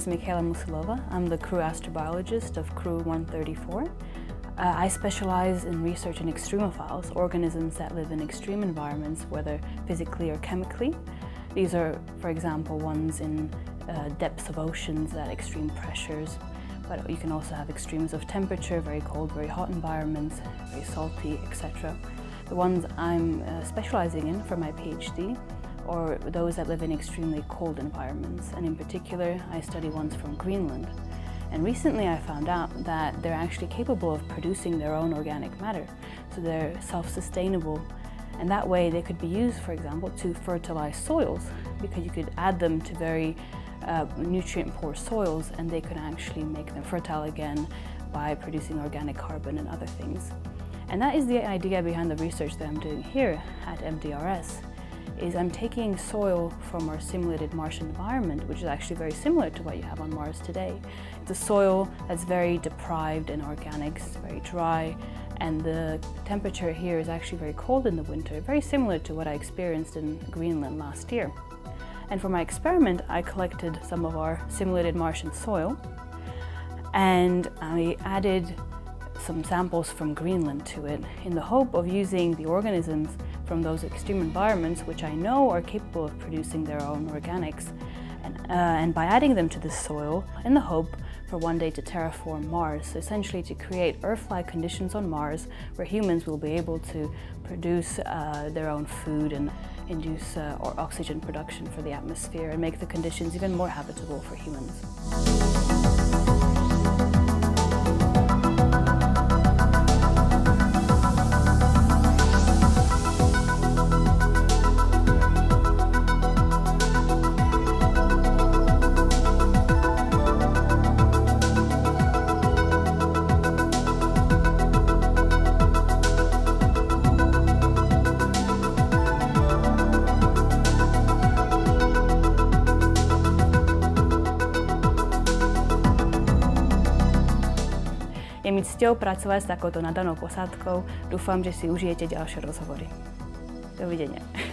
is Michaela Musilova. I'm the crew astrobiologist of Crew 134. I specialize in research in extremophiles, organisms that live in extreme environments, whether physically or chemically. These are, for example, ones in depths of oceans at extreme pressures, but you can also have extremes of temperature, very cold, very hot environments, very salty, etc. The ones I'm specializing in for my PhD or those that live in extremely cold environments, and in particular I study ones from Greenland. And recently I found out that they're actually capable of producing their own organic matter, so they're self-sustainable, and that way they could be used, for example, to fertilize soils, because you could add them to very nutrient-poor soils and they could actually make them fertile again by producing organic carbon and other things. And that is the idea behind the research that I'm doing here at MDRS. Is I'm taking soil from our simulated Martian environment, which is actually very similar to what you have on Mars today. The soil is very deprived in organics, it's very dry, and the temperature here is actually very cold in the winter, very similar to what I experienced in Greenland last year. And for my experiment, I collected some of our simulated Martian soil, and I added some samples from Greenland to it in the hope of using the organisms from those extreme environments, which I know are capable of producing their own organics, and by adding them to the soil in the hope for one day to terraform Mars, essentially to create Earth-like conditions on Mars where humans will be able to produce their own food and induce or oxygen production for the atmosphere and make the conditions even more habitable for humans. Je mi cťou pracovať s takouto nadanou posádkou. Dúfam, že si užijete ďalšie rozhovory. Dovidenia.